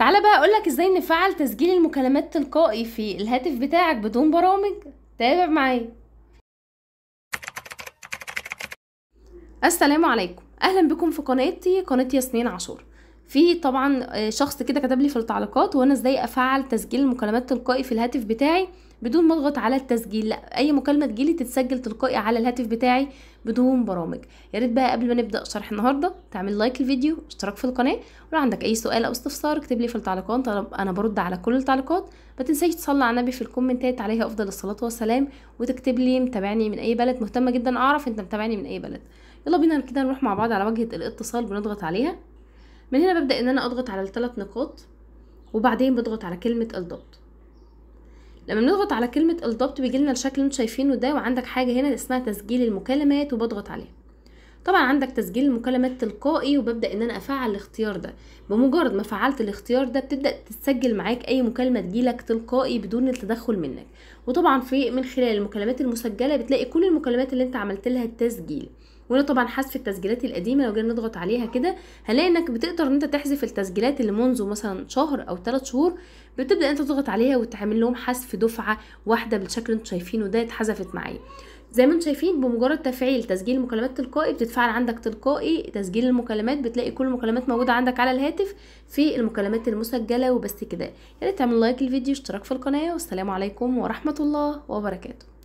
تعالى بقى اقولك ازاي نفعل تسجيل المكالمات تلقائي في الهاتف بتاعك بدون برامج. تابع معايا. السلام عليكم، اهلا بكم في قناه ياسمين عاشور. في طبعا شخص كده كتب لي في التعليقات وانا ازاي افعل تسجيل المكالمات تلقائي في الهاتف بتاعي بدون ما اضغط على التسجيل. لا، اي مكالمه تجيلي تتسجل تلقائي على الهاتف بتاعي بدون برامج. يا ريت بقى قبل ما نبدا شرح النهارده تعمل لايك للفيديو، اشتراك في القناه، ولو عندك اي سؤال او استفسار اكتب لي في التعليقات، انا برد على كل التعليقات. ما تنساش تصلي على النبي في الكومنتات، عليها افضل الصلاه والسلام، وتكتب لي متابعني من اي بلد. مهتمه جدا اعرف انت متابعني من اي بلد. يلا بينا كده نروح مع بعض على واجهه الاتصال، بنضغط عليها. من هنا ببدا ان انا اضغط على الثلاث نقاط وبعدين بضغط على كلمه الضبط. لما بنضغط على كلمه الضبط بيجي لنا الشكل اللي انتوا شايفينه ده، وعندك حاجه هنا اسمها تسجيل المكالمات وبضغط عليها. طبعا عندك تسجيل المكالمات تلقائي، وببدا ان انا افعل الاختيار ده. بمجرد ما فعلت الاختيار ده بتبدا تتسجل معاك اي مكالمه تجيلك تلقائي بدون التدخل منك. وطبعا من خلال المكالمات المسجله بتلاقي كل المكالمات اللي انت عملت لها التسجيل. وهنا طبعا حذف التسجيلات القديمه، لو جينا نضغط عليها كده هنلاقي انك بتقدر ان انت تحذف التسجيلات اللي منذ مثلا شهر او 3 شهور. بتبدا انت تضغط عليها وتعمل لهم حذف دفعه واحده بالشكل اللي انتوا شايفينه ده. اتحذفت معايا زي ما انتوا شايفين. بمجرد تفعيل تسجيل مكالمات تلقائي بتتفعل عندك تلقائي تسجيل المكالمات، بتلاقي كل المكالمات موجوده عندك على الهاتف في المكالمات المسجله. وبس كده، يا ريت تعمل لايك للفيديو، اشتراك في القناه، والسلام عليكم ورحمه الله وبركاته.